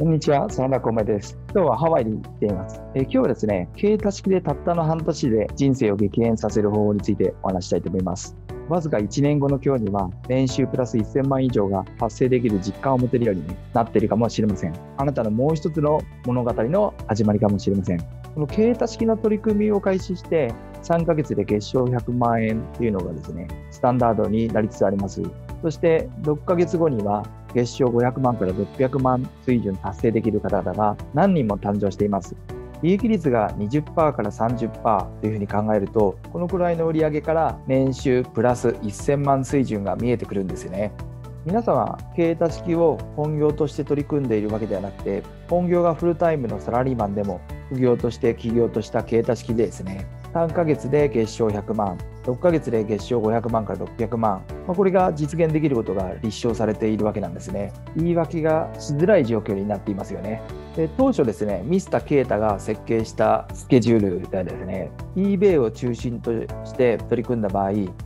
こんにちは、真田光です。今日はハワイに行っています。今日はですね、経営多式でたったの半年で人生を激変させる方法についてお話したいと思います。わずか1年後の今日には、年収プラス1000万以上が達成できる実感を持てるようになっているかもしれません。あなたのもう一つの物語の始まりかもしれません。この経営多式の取り組みを開始して、3ヶ月で月商100万円というのがですね、スタンダードになりつつあります。そして6ヶ月後には月商500万から600万水準達成できる方々が何人も誕生しています。利益率が 20% から 30% というふうに考えると、このくらいの売上から年収プラス1000万水準が見えてくるんですよね。皆様、経営多式を本業として取り組んでいるわけではなくて、本業がフルタイムのサラリーマンでも、副業として起業とした経営多式でですね、3ヶ月で月商100万、6ヶ月で月商500万から600万、これが実現できることが立証されているわけなんですね。言い訳がしづらい状況になっていますよね。で、当初ですね、ミスターケータが設計したスケジュールでですね、eBay を中心として取り組んだ場合、1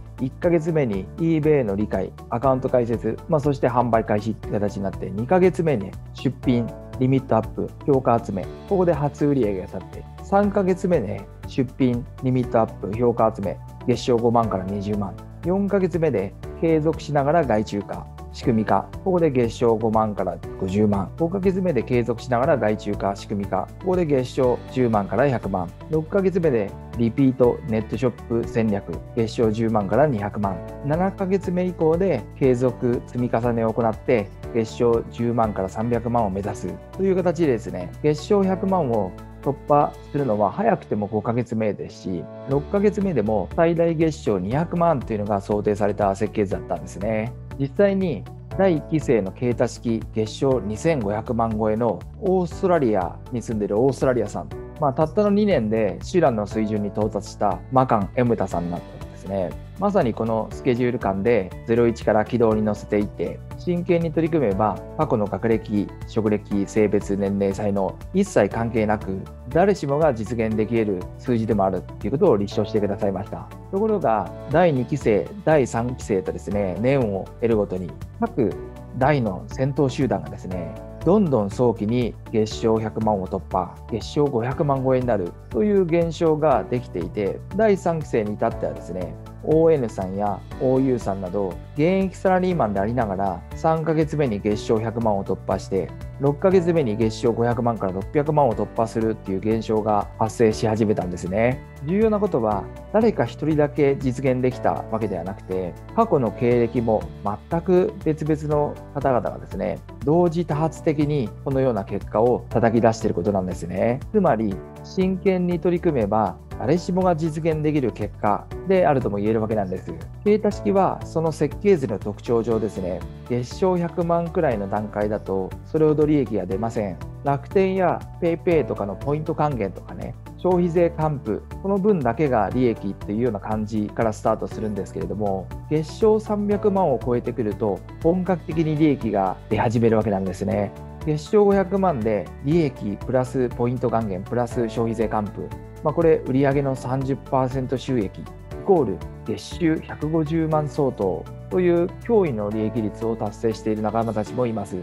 ヶ月目に eBay の理解、アカウント開設、そして販売開始という形になって、2ヶ月目に出品、リミットアップ、評価集め、ここで初売上が立って、3ヶ月目で出品、リミットアップ、評価集め、月商5万から20万。4ヶ月目で継続しながら外注化、仕組み化。ここで月商5万から50万。5ヶ月目で継続しながら外注化、仕組み化。ここで月商10万から100万。6ヶ月目でリピートネットショップ戦略、月商10万から200万。7ヶ月目以降で継続積み重ねを行って、月商10万から300万を目指す。という形でですね、月商100万を突破するのは早くても5ヶ月目ですし、6ヶ月目でも最大月商200万というのが想定された設計図だったんですね。実際に第1期生の経営多式月商2500万超えのオーストラリアに住んでいるオーストラリアさん、たったの2年でシュランの水準に到達したマカン・エムタさんになったんですね。まさにこのスケジュール感で01から軌道に乗せていって、真剣に取り組めば過去の学歴、職歴、性別、年齢、才能、一切関係なく誰しもが実現できる数字でもあるということを立証してくださいました。ところが第2期生、第3期生とですね、年を得るごとに各代の先頭集団がですね、どんどん早期に月商100万を突破、月商500万超えになるという現象ができていて、第3期生に至ってはですね、ON さんや OU さんなど現役サラリーマンでありながら3ヶ月目に月商100万を突破して6ヶ月目に月商500万から600万を突破するっていう現象が発生し始めたんですね。重要なことは誰か一人だけ実現できたわけではなくて、過去の経歴も全く別々の方々がですね、同時多発的にこのような結果を叩き出していることなんですね。つまり真剣に取り組めば誰しもが実現できる結果であるとも言えるわけなんです。経営多式はその設計図の特徴上ですね、月商100万くらいの段階だとそれほど利益が出ません。楽天や PayPay とかのポイント還元とかね、消費税還付、この分だけが利益っていうような感じからスタートするんですけれども、月商300万を超えてくると本格的に利益が出始めるわけなんですね。月商500万で利益プラスポイント還元プラス消費税還付、これ売上の 30% 収益イコール月収150万相当という驚異の利益率を達成している仲間たちもいます。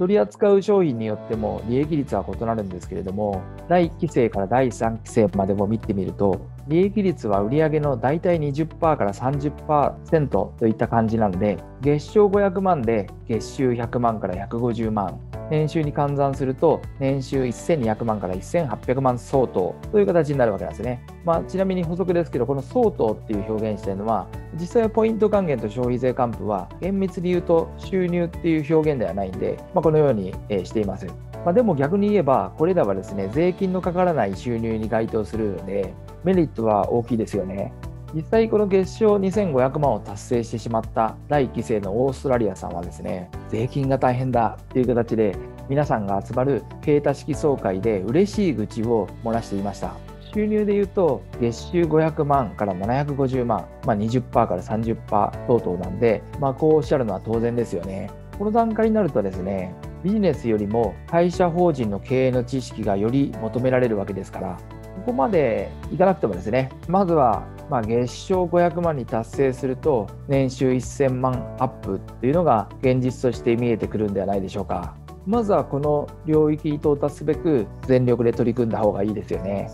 取り扱う商品によっても利益率は異なるんですけれども、第1期生から第3期生までも見てみると、利益率は売上のだいたい 20% から 30% といった感じなので、月商500万で月収100万から150万、年収に換算すると年収1200万から1800万相当という形になるわけなんですね。ちなみに補足ですけど、この相当っていう表現しているのは、実際はポイント還元と消費税還付は厳密に言うと収入っていう表現ではないんで、このようにしています。でも逆に言えばこれらはですね、税金のかからない収入に該当するのでメリットは大きいですよね。実際この月商2500万を達成してしまった第1期生のオーストラリアさんはですね、税金が大変だという形で皆さんが集まる経営多式総会で嬉しい愚痴を漏らしていました。収入でいうと月収500万から750万、20% から 30% 等々なんで、こうおっしゃるのは当然ですよね。この段階になるとですね、ビジネスよりも会社法人の経営の知識がより求められるわけですから、ここまでいかなくてもですね、まずは月商500万に達成すると年収1000万アップというのが現実として見えてくるんではないでしょうか。まずはこの領域に到達すべく全力で取り組んだ方がいいですよね。